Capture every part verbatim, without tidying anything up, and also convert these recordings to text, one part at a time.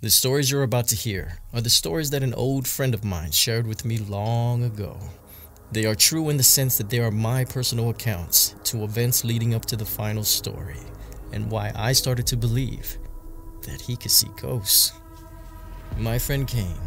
The stories you're about to hear are the stories that an old friend of mine shared with me long ago. They are true in the sense that they are my personal accounts to events leading up to the final story, and why I started to believe that he could see ghosts. My friend Kane.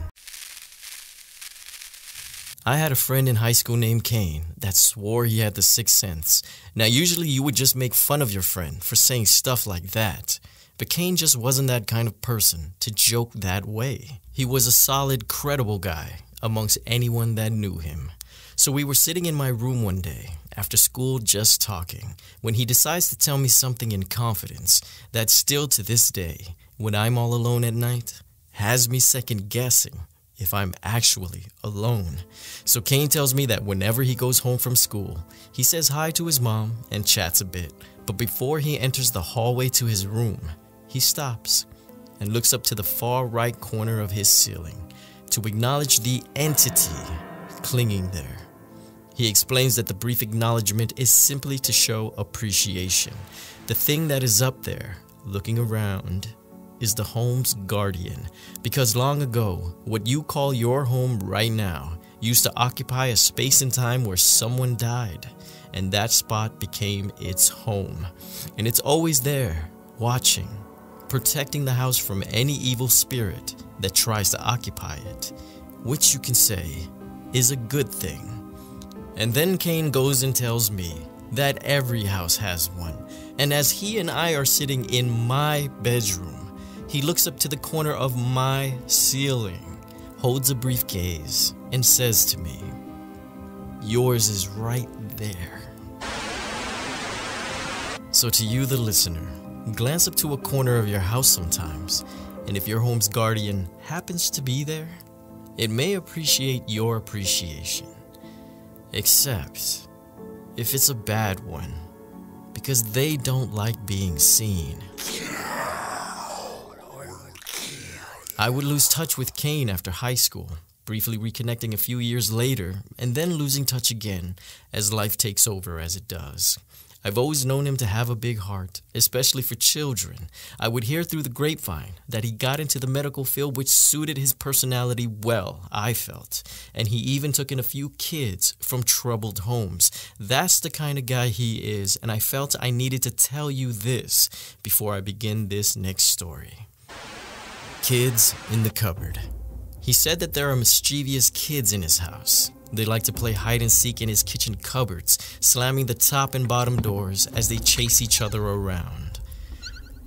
I had a friend in high school named Kane that swore he had the sixth sense. Now usually you would just make fun of your friend for saying stuff like that. But Kane just wasn't that kind of person to joke that way. He was a solid, credible guy amongst anyone that knew him. So we were sitting in my room one day after school just talking when he decides to tell me something in confidence that still to this day, when I'm all alone at night, has me second guessing if I'm actually alone. So Kane tells me that whenever he goes home from school, he says hi to his mom and chats a bit. But before he enters the hallway to his room, he stops and looks up to the far right corner of his ceiling to acknowledge the entity clinging there. He explains that the brief acknowledgement is simply to show appreciation. The thing that is up there, looking around, is the home's guardian, because long ago, what you call your home right now used to occupy a space and time where someone died, and that spot became its home. And it's always there, watching, protecting the house from any evil spirit that tries to occupy it, which you can say is a good thing. And then Kane goes and tells me that every house has one. And as he and I are sitting in my bedroom, he looks up to the corner of my ceiling, holds a brief gaze, and says to me, "Yours is right there." So to you, the listener, glance up to a corner of your house sometimes, and if your home's guardian happens to be there, it may appreciate your appreciation. Except if it's a bad one, because they don't like being seen. I would lose touch with Kane after high school, briefly reconnecting a few years later, and then losing touch again as life takes over as it does. I've always known him to have a big heart, especially for children. I would hear through the grapevine that he got into the medical field, which suited his personality well, I felt. And he even took in a few kids from troubled homes. That's the kind of guy he is, and I felt I needed to tell you this before I begin this next story. Kids in the cupboard. He said that there are mischievous kids in his house. They like to play hide-and-seek in his kitchen cupboards, slamming the top and bottom doors as they chase each other around.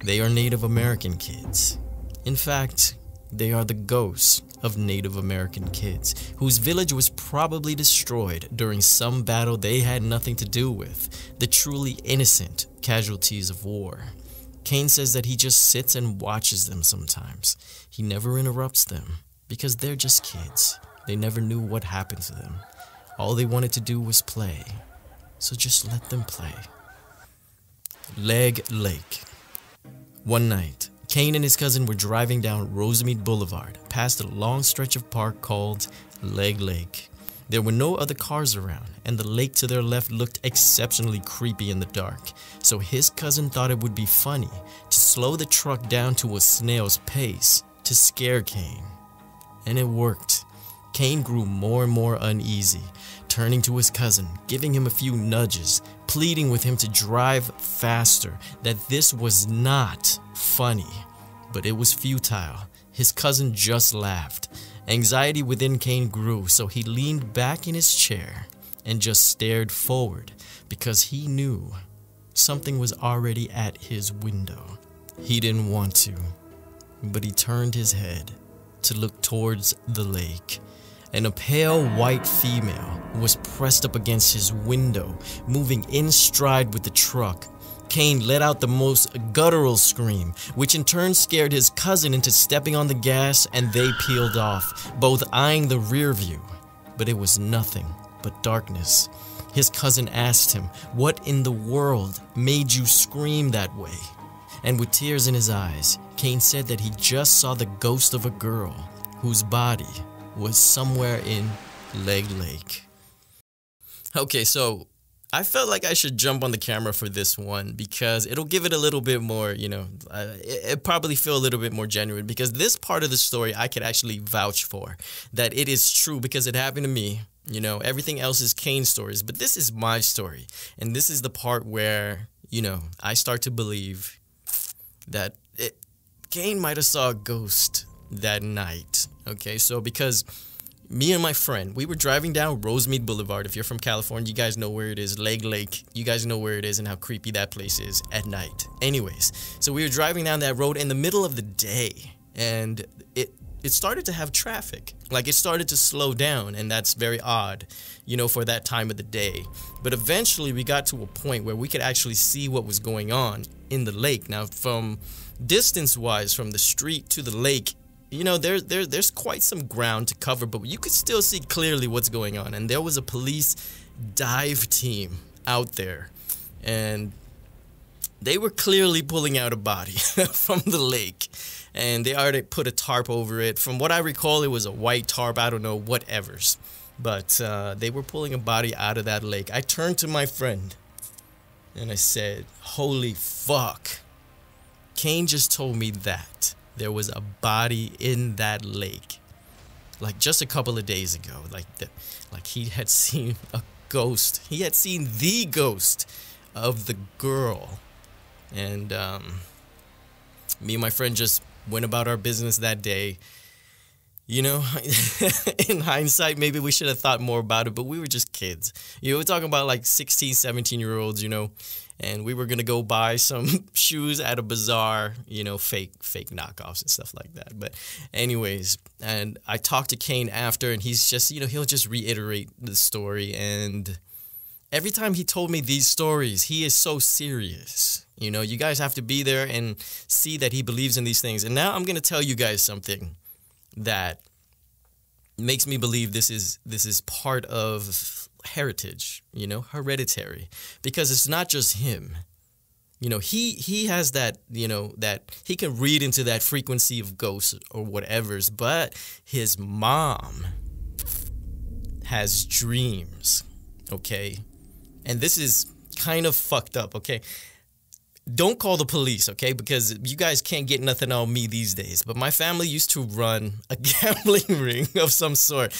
They are Native American kids. In fact, they are the ghosts of Native American kids, whose village was probably destroyed during some battle they had nothing to do with, the truly innocent casualties of war. Kane says that he just sits and watches them sometimes. He never interrupts them, because they're just kids. They never knew what happened to them. All they wanted to do was play. So just let them play. Legg Lake. One night, Kane and his cousin were driving down Rosemead Boulevard past a long stretch of park called Legg Lake. There were no other cars around, and the lake to their left looked exceptionally creepy in the dark. So his cousin thought it would be funny to slow the truck down to a snail's pace to scare Kane. And it worked. Kane grew more and more uneasy, turning to his cousin, giving him a few nudges, pleading with him to drive faster, that this was not funny. But it was futile. His cousin just laughed. Anxiety within Kane grew, so he leaned back in his chair and just stared forward, because he knew something was already at his window. He didn't want to, but he turned his head to look towards the lake, and a pale white female was pressed up against his window, moving in stride with the truck. Kane let out the most guttural scream, which in turn scared his cousin into stepping on the gas, and they peeled off, both eyeing the rear view. But it was nothing but darkness. His cousin asked him, "What in the world made you scream that way?" And with tears in his eyes, Kane said that he just saw the ghost of a girl whose body was somewhere in Legg Lake. Okay, so I felt like I should jump on the camera for this one because it'll give it a little bit more, you know, uh, it, it probably feel a little bit more genuine, because this part of the story I could actually vouch for, that it is true because it happened to me. You know, everything else is Kane's stories, but this is my story. And this is the part where, you know, I start to believe that it, Kane might have saw a ghost that night. Okay, so because me and my friend, we were driving down Rosemead Boulevard. If you're from California, you guys know where it is. Legg Lake, you guys know where it is and how creepy that place is at night. Anyways, so we were driving down that road in the middle of the day, and it it started to have traffic. Like, it started to slow down, and that's very odd, you know, for that time of the day. But eventually, we got to a point where we could actually see what was going on in the lake. Now, from distance-wise, from the street to the lake, you know, there, there, there's quite some ground to cover, but you could still see clearly what's going on. And there was a police dive team out there, and they were clearly pulling out a body from the lake. And they already put a tarp over it. From what I recall, it was a white tarp. I don't know, whatevers. But uh, they were pulling a body out of that lake. I turned to my friend, and I said, holy fuck, Kane just told me that there was a body in that lake, like just a couple of days ago. Like, the, like he had seen a ghost. He had seen the ghost of the girl. And um, me and my friend just went about our business that day. You know, in hindsight, maybe we should have thought more about it, but we were just kids. You know, we're talking about like sixteen, seventeen-year-olds, you know, and we were going to go buy some shoes at a bazaar, you know, fake, fake knockoffs and stuff like that. But anyways, and I talked to Kane after, and he's just, you know, he'll just reiterate the story. And every time he told me these stories, he is so serious. You know, you guys have to be there and see that he believes in these things. And now I'm going to tell you guys something that makes me believe this is this is part of heritage, you know, hereditary, because it's not just him. You know, he he has that, you know, that he can read into that frequency of ghosts or whatever's, but his mom has dreams, okay? And this is kind of fucked up, okay? Don't call the police, okay, because you guys can't get nothing on me these days. But my family used to run a gambling ring of some sort.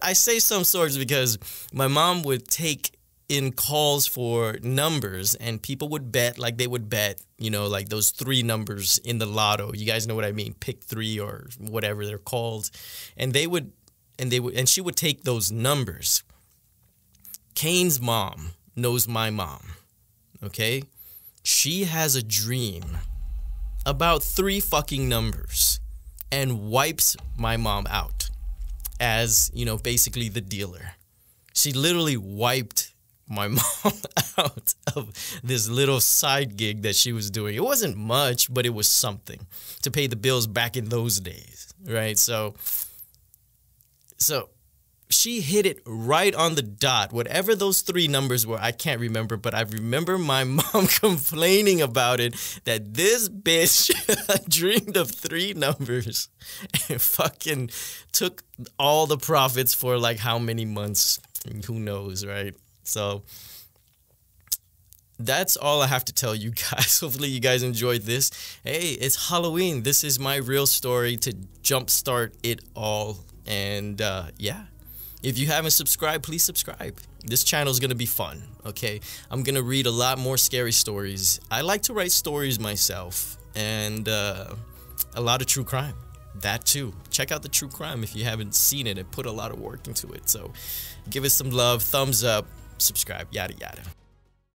I say some sorts because my mom would take in calls for numbers, and people would bet, like they would bet, you know, like those three numbers in the lotto. You guys know what I mean, pick three or whatever they're called. And they would, and they would, and she would take those numbers. Kane's mom knows my mom, okay? She has a dream about three fucking numbers and wipes my mom out as, you know, basically the dealer. She literally wiped my mom out of this little side gig that she was doing. It wasn't much, but it was something to pay the bills back in those days, right? So, so she hit it right on the dot. Whatever those three numbers were, I can't remember, but I remember my mom complaining about it, that this bitch dreamed of three numbers and fucking took all the profits for like how many months, who knows, right? So that's all I have to tell you guys. Hopefully you guys enjoyed this. Hey, it's Halloween. This is my real story to jumpstart it all. And uh, yeah. If you haven't subscribed, please subscribe. This channel is going to be fun, okay? I'm going to read a lot more scary stories. I like to write stories myself, and uh, a lot of true crime. That too. Check out the true crime if you haven't seen it. I put a lot of work into it. So give it some love, thumbs up, subscribe, yada, yada.